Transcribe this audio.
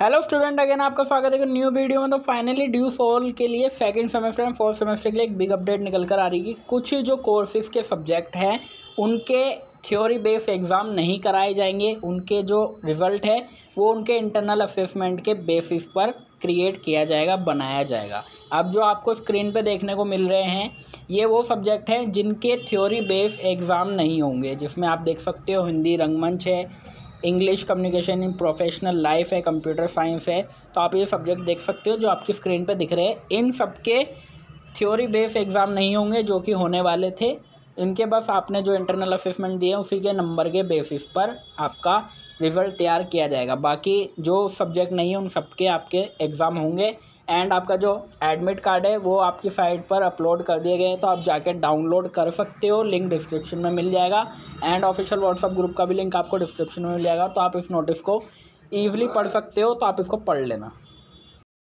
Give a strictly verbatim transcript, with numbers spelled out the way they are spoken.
Hello student, again आपका स्वागत है एक न्यू वीडियो में। तो फाइनली ड्यू सोल के लिए second semester and fourth semester के लिए एक बिग अपडेट निकल कर आ रही है कि कुछ जो कोर्सेज़ के सब्जेक्ट हैं उनके थ्योरी बेस्ड एग्ज़ाम नहीं कराए जाएंगे। उनके जो रिज़ल्ट है वो उनके इंटरनल असेसमेंट के बेसिस पर क्रिएट किया जाएगा, बनाया जाएगा। अब जो आपको स्क्रीन पे देखने को मिल रहे हैं ये वो सब्जेक्ट हैं जिनके थ्योरी बेस्ड एग्ज़ाम नहीं होंगे, जिसमें आप देख सकते हो हिंदी रंगमंच है, English communication in professional life है, कंप्यूटर साइंस है। तो आप ये सब्जेक्ट देख सकते हो जो आपकी स्क्रीन पर दिख रहे हैं। इन सब के थ्योरी बेस्ड एग्ज़ाम नहीं होंगे जो कि होने वाले थे। इनके बस आपने जो इंटरनल असेसमेंट दिए उसी के नंबर के बेसिस पर आपका रिज़ल्ट तैयार किया जाएगा। बाकी जो सब्जेक्ट नहीं है उन सबके आपके एग्ज़ाम होंगे। एंड आपका जो एडमिट कार्ड है वो आपकी साइट पर अपलोड कर दिए गए हैं, तो आप जाके डाउनलोड कर सकते हो। लिंक डिस्क्रिप्शन में मिल जाएगा एंड ऑफिशियल व्हाट्सअप ग्रुप का भी लिंक आपको डिस्क्रिप्शन में मिल जाएगा। तो आप इस नोटिस को ईजिली पढ़ सकते हो, तो आप इसको पढ़ लेना।